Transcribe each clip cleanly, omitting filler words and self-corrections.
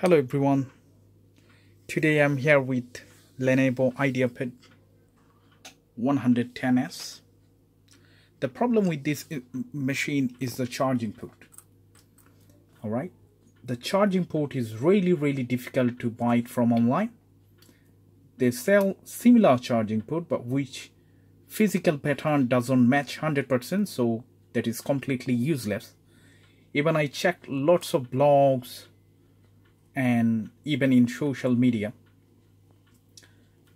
Hello everyone, today I'm here with Lenovo IdeaPad 110S. The problem with this machine is the charging port. Alright, the charging port is really difficult to buy it from online. They sell similar charging port but which physical pattern doesn't match 100%, so that is completely useless. Even I checked lots of blogs and even in social media,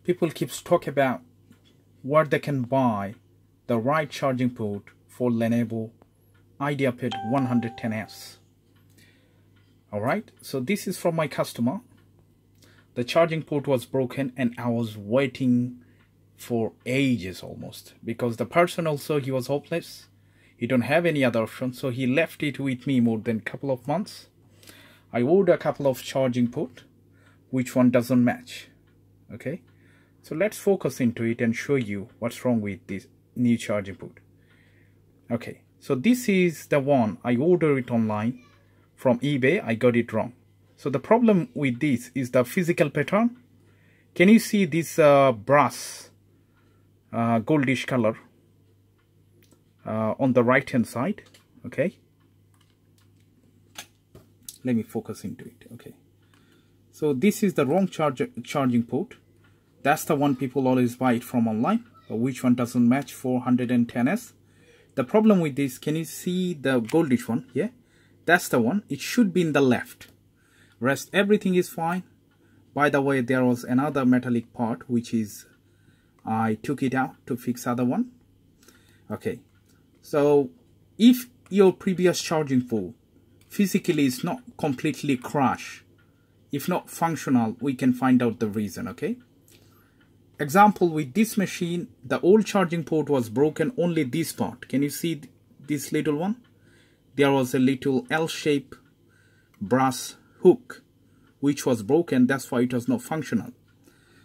people keeps talk about where they can buy the right charging port for Lenovo IdeaPad 110S. Alright, so this is from my customer. The charging port was broken and I was waiting for ages almost, because the person also, he was hopeless. He don't have any other option, so he left it with me more than a couple of months. I ordered a couple of charging port, which one doesn't match. Okay, so let's focus into it and show you what's wrong with this new charging port. Okay, so this is the one I ordered it online from eBay. I got it wrong. So the problem with this is the physical pattern. Can you see this brass goldish color on the right hand side? Okay, let me focus into it. Okay, so this is the wrong charging port. That's the one people always buy it from online, but which one doesn't match 410S. The problem with this, can you see the goldish one? Yeah, that's the one. It should be in the left. Rest everything is fine. By the way, there was another metallic part which is I took it out to fix other one. Okay, so if your previous charging port physically is not completely crashed, if not functional, we can find out the reason. Okay, example with this machine, the old charging port was broken, only this part. Can you see this little one? There was a little L-shaped brass hook which was broken, that's why it was not functional.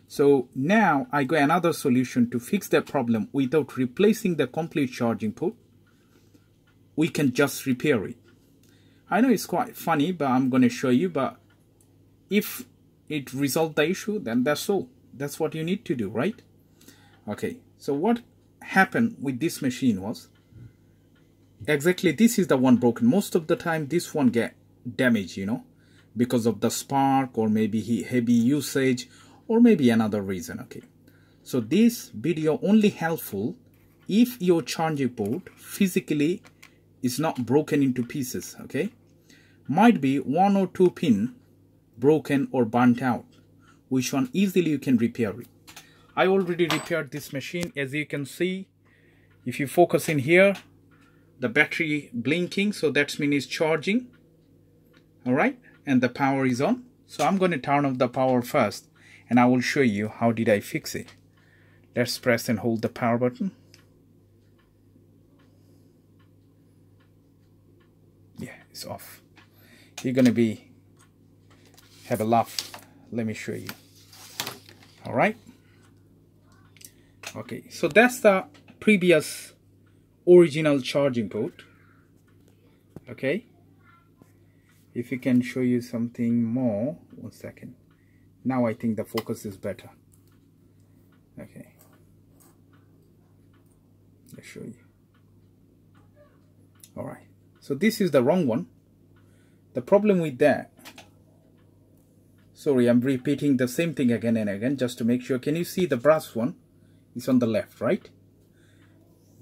So now I got another solution to fix that problem. Without replacing the complete charging port, we can just repair it. I know it's quite funny, but I'm going to show you. But if it resolved the issue, then that's all. That's what you need to do, right? Okay, so what happened with this machine was, exactly this is the one broken. Most of the time this one get damaged, you know, because of the spark or maybe heavy usage or maybe another reason. Okay, so this video only helpful if your charging port physically is not broken into pieces. Okay, might be one or two pin broken or burnt out, which one easily you can repair it. I already repaired this machine. As you can see, if you focus in here, the battery blinking, so that means it's charging. All right, and the power is on, so I'm going to turn off the power first and I will show you how did I fix it. Let's press and hold the power button. Off. You're gonna be have a laugh. Let me show you. All right. Okay, so that's the previous original charging port. Okay, if you can show you something more, one second. Now I think the focus is better. Okay, let's show you. All right, so this is the wrong one. The problem with that, sorry, I'm repeating the same thing again and again just to make sure. Can you see the brass one is on the left, right?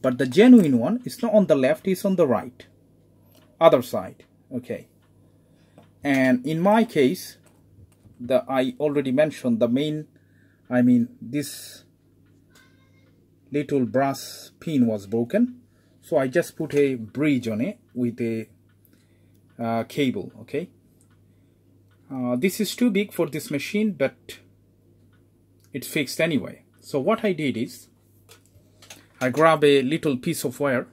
But the genuine one is not on the left, it's on the right, other side. Okay, and in my case, I already mentioned the main, this little brass pin was broken. So I just put a bridge on it with a cable. Okay, this is too big for this machine, but it's fixed anyway. So what I did is I grab a little piece of wire.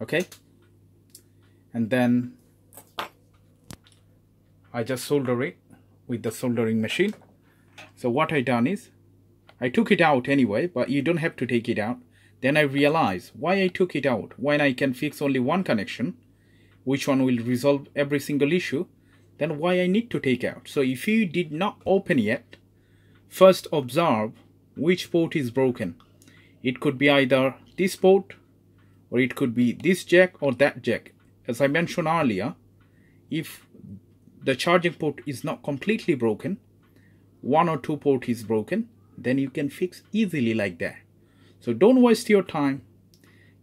Okay, and then I just solder it with the soldering machine. So what I done is I took it out anyway, but you don't have to take it out. Then I realize why I took it out. When I can fix only one connection, which one will resolve every single issue, then why I need to take out. So if you did not open yet, first observe which port is broken. It could be either this port, or it could be this jack or that jack. As I mentioned earlier, if the charging port is not completely broken, one or two port is broken, then you can fix easily like that. So don't waste your time,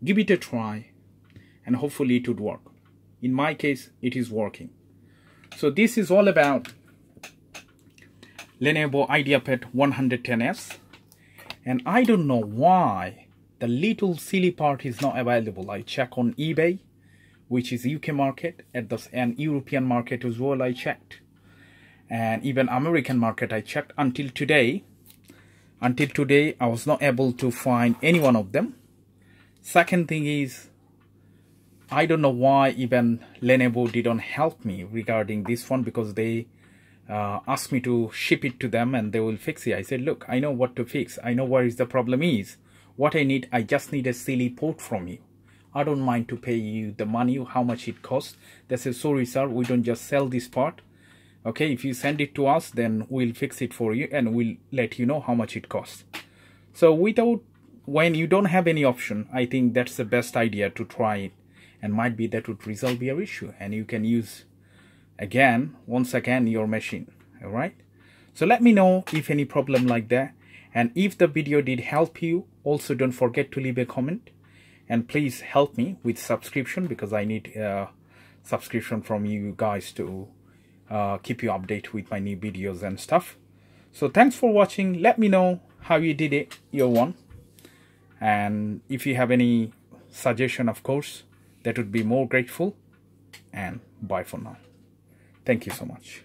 give it a try, and hopefully it would work. In my case, it is working. So this is all about Lenovo IdeaPad 110S. And I don't know why the little silly part is not available. I check on eBay, which is UK market, and European market as well I checked. And even American market I checked until today. Until today, I was not able to find any one of them. Second thing is, I don't know why even Lenovo didn't help me regarding this one, because they asked me to ship it to them and they will fix it. I said, look, I know what to fix. I know where is the problem is. What I need, I just need a silly port from you. I don't mind to pay you the money, how much it costs. They said, sorry, sir, we don't just sell this part. Okay, if you send it to us, then we'll fix it for you and we'll let you know how much it costs. So when you don't have any option, I think that's the best idea to try it. And might be that would resolve your issue and you can use again, once again, your machine. All right. So let me know if any problem like that. And if the video did help you, also don't forget to leave a comment. And please help me with subscription, because I need a subscription from you guys to keep you updated with my new videos and stuff. So thanks for watching. Let me know how you did it, your one. And if you have any suggestion, of course, that would be more grateful, and bye for now. Thank you so much.